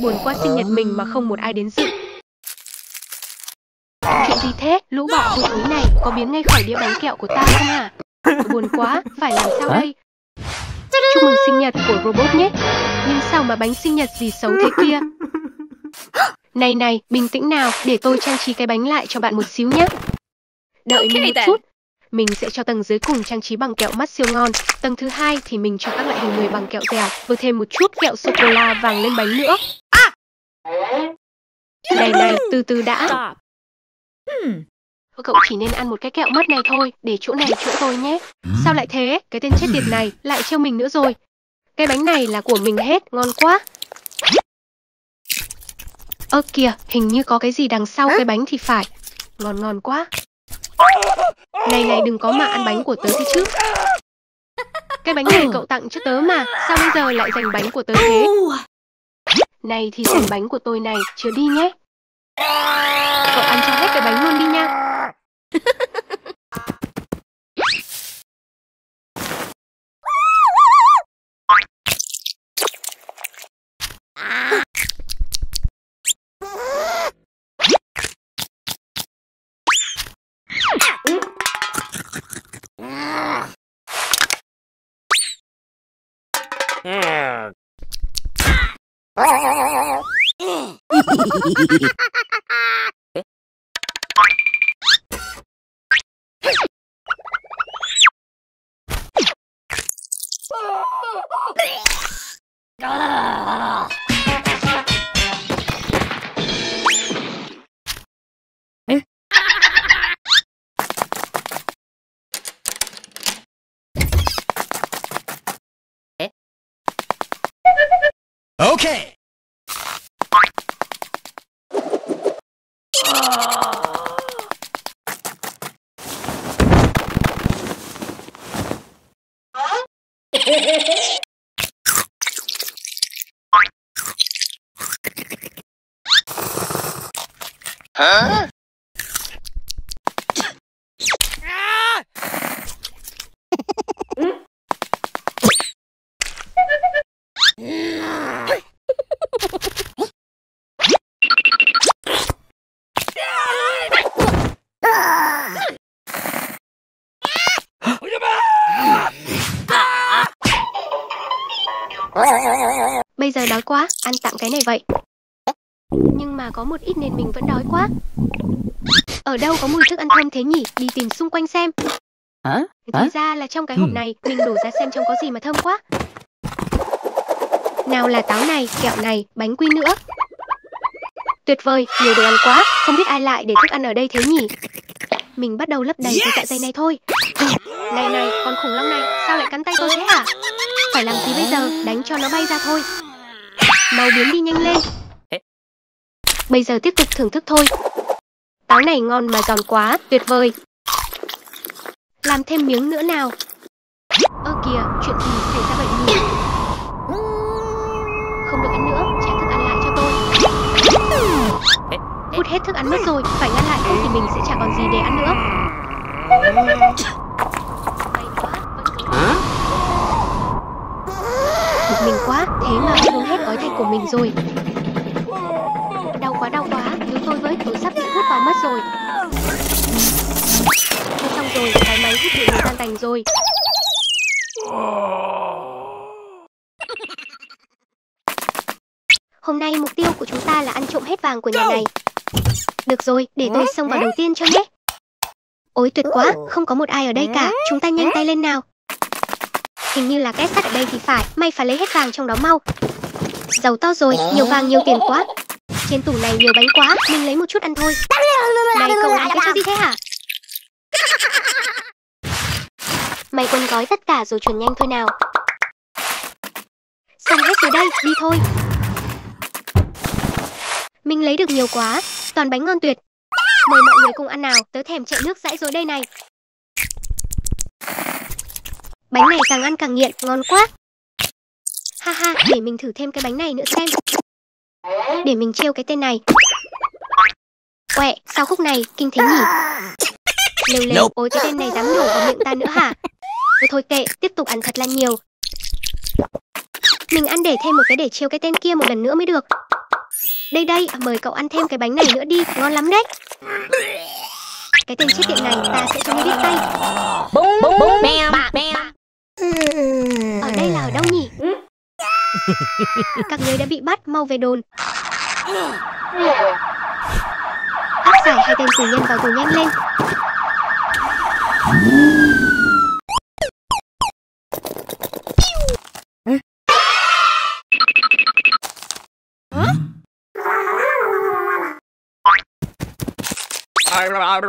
Buồn qua sinh nhật mình mà không một ai đến dự. Chuyện gì thế? Lũ bọ vô túi này có biến ngay khỏi đĩa bánh kẹo của ta không hả? Buồn quá, phải làm sao đây? Chúc mừng sinh nhật của robot nhé. Nhưng sao mà bánh sinh nhật gì xấu thế kia? Này này, bình tĩnh nào, để tôi trang trí cái bánh lại cho bạn một xíu nhé. Đợi mình một chút. Mình sẽ cho tầng dưới cùng trang trí bằng kẹo mắt siêu ngon. Tầng thứ hai thì mình cho các loại hình người bằng kẹo dẻo, với thêm một chút kẹo sô-cô-la vàng lên bánh nữa. Này này, từ từ đã. Cậu chỉ nên ăn một cái kẹo mắt này thôi, để chỗ này chỗ tôi nhé. Sao lại thế? Cái tên chết tiệt này lại trêu mình nữa rồi. Cái bánh này là của mình hết, ngon quá. Ơ kìa, hình như có cái gì đằng sau cái bánh thì phải. Ngon ngon quá. Này này, đừng có mà ăn bánh của tớ thế chứ. Cái bánh này cậu tặng cho tớ mà, sao bây giờ lại giành bánh của tớ thế? Này thì giành bánh của tôi này, chứa đi nhé. Cậu ăn cho hết cái bánh luôn đi nha. Okay. Huh? Bây giờ đói quá, ăn tạm cái này vậy. Nhưng mà có một ít nên mình vẫn đói quá. Ở đâu có mùi thức ăn thơm thế nhỉ? Đi tìm xung quanh xem. Thì ra là trong cái hộp này, mình đổ ra xem trong có gì mà thơm quá. Nào là táo này, kẹo này, bánh quy nữa. Tuyệt vời, nhiều đồ ăn quá. Không biết ai lại để thức ăn ở đây thế nhỉ? Mình bắt đầu lấp đầy cái dạ dày này thôi. Này này, con khủng long này, sao lại cắn tay tôi thế hả? Phải làm gì bây giờ, đánh cho nó bay ra thôi. Mau biến đi nhanh lên. Bây giờ tiếp tục thưởng thức thôi. Táo này ngon mà giòn quá, tuyệt vời. Làm thêm miếng nữa nào. Ơ kìa, chuyện gì xảy ra vậy nhỉ? Không được ăn nữa, trả thức ăn lại cho tôi. Hút hết thức ăn mất rồi, phải ngăn lại không thì mình sẽ chả còn gì để ăn nữa. Bực mình quá, thế mà ăn uống hết gói thịt của mình rồi. Đau quá, cứu tôi với, tôi sắp bị hút vào mất rồi. Thôi xong rồi, cái máy hút bị tan tành rồi. Hôm nay mục tiêu của chúng ta là ăn trộm hết vàng của nhà này. Được rồi, để tôi xông vào đầu tiên cho nhé. Ôi tuyệt quá, không có một ai ở đây cả, chúng ta nhanh tay lên nào. Hình như là két sắt ở đây thì phải, may phải lấy hết vàng trong đó mau. Giàu to rồi, nhiều vàng nhiều tiền quá. Trên tủ này nhiều bánh quá, mình lấy một chút ăn thôi. Này cậu ăn cái thứ gì thế hả? Mày quần gói tất cả rồi chuẩn nhanh thôi nào. Xong hết rồi đây, đi thôi. Mình lấy được nhiều quá, toàn bánh ngon tuyệt. Mời mọi người cùng ăn nào, tớ thèm chạy nước dãi rồi đây này. Bánh này càng ăn càng nghiện, ngon quá. Ha ha, để mình thử thêm cái bánh này nữa xem. Để mình trêu cái tên này. Quẹ, sao khúc này, kinh thế nhỉ? Lêu lêu, ôi cái tên này dám nhổ vào miệng ta nữa hả? Thôi kệ, tiếp tục ăn thật là nhiều. Mình ăn để thêm một cái để chiêu cái tên kia một lần nữa mới được. Đây đây, mời cậu ăn thêm cái bánh này nữa đi, ngon lắm đấy. Cái tên chết tiệt này, ta sẽ cho nó biết tay. Ở đây là ở đâu nhỉ? Các người đã bị bắt, mau về đồn. Áp giải hai tên tù nhân vào tù nhanh lên. No,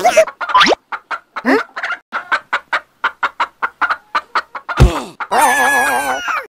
wait. Stop.